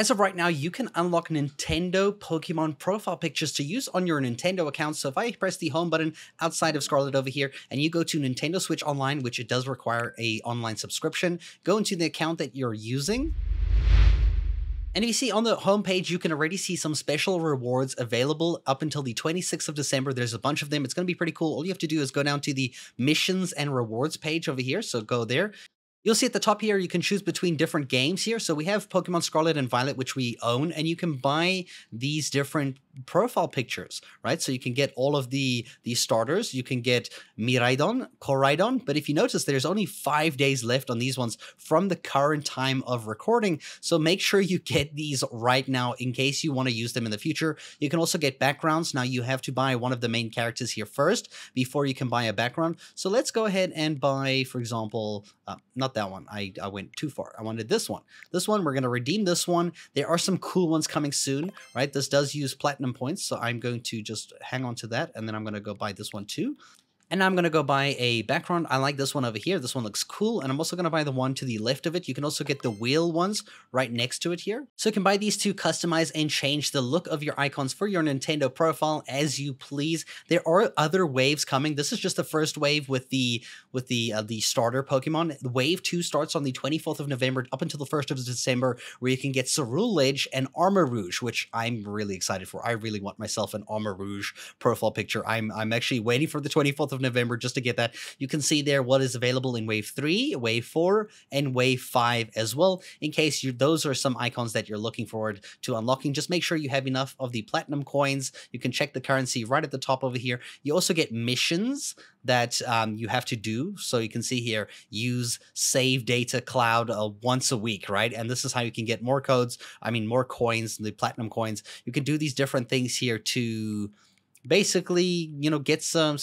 As of right now, you can unlock Nintendo Pokemon profile pictures to use on your Nintendo account. So if I press the home button outside of Scarlet over here, and you go to Nintendo Switch Online, which it does require an online subscription, go into the account that you're using. And if you see on the homepage, you can already see some special rewards available up until the 26th of December. There's a bunch of them. It's going to be pretty cool. All you have to do is go down to the missions and rewards page over here. So go there. You'll see at the top here, you can choose between different games here. So we have Pokemon Scarlet and Violet, which we own, and you can buy these different profile pictures, right? So you can get all of the starters. You can get Miraidon, Koraidon, but if you notice, there's only 5 days left on these ones from the current time of recording. So make sure you get these right now in case you want to use them in the future. You can also get backgrounds. Now you have to buy one of the main characters here first before you can buy a background. So let's go ahead and buy, for example, not that one. I went too far. I wanted this one. This one, we're going to redeem this one. There are some cool ones coming soon, right? This does use platinum points, so I'm going to just hang on to that, and then I'm going to go buy this one too. And I'm going to go buy a background. I like this one over here. This one looks cool. And I'm also going to buy the one to the left of it. You can also get the wheel ones right next to it here. So you can buy these to customize and change the look of your icons for your Nintendo profile as you please. There are other waves coming. This is just the first wave with the starter Pokemon. Wave 2 starts on the 24th of November up until the 1st of December, where you can get Seruledge and Armarouge, which I'm really excited for. I really want myself an Armarouge profile picture. I'm actually waiting for the 24th of November just to get that. You can see there what is available in Wave 3, Wave 4, and Wave 5 as well. In case those are some icons that you're looking forward to unlocking, just make sure you have enough of the platinum coins. You can check the currency right at the top over here. You also get missions that you have to do. So you can see here, use save data cloud once a week, right? And this is how you can get more codes, I mean more coins, the platinum coins. You can do these different things here to basically, you know, get some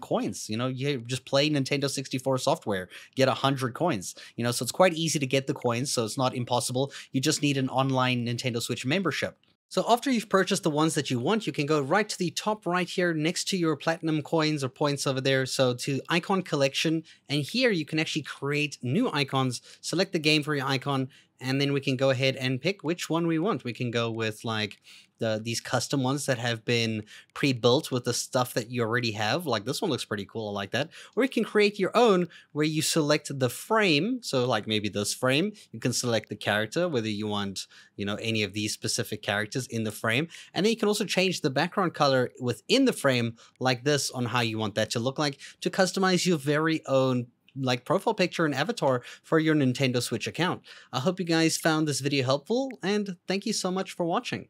coins. You know, you just play Nintendo 64 software, get 100 coins, you know, so it's quite easy to get the coins. So it's not impossible. You just need an online Nintendo Switch membership. So after you've purchased the ones that you want, you can go right to the top right here next to your platinum coins or points over there. So to icon collection, and here you can actually create new icons, select the game for your icon, and then we can go ahead and pick which one we want. We can go with like these custom ones that have been pre-built with the stuff that you already have. Like this one looks pretty cool. I like that. Or you can create your own where you select the frame. So like maybe this frame, you can select the character, whether you want, you know, any of these specific characters in the frame. And then you can also change the background color within the frame like this on how you want that to look like to customize your very own like profile picture and avatar for your Nintendo Switch account. I hope you guys found this video helpful, and thank you so much for watching.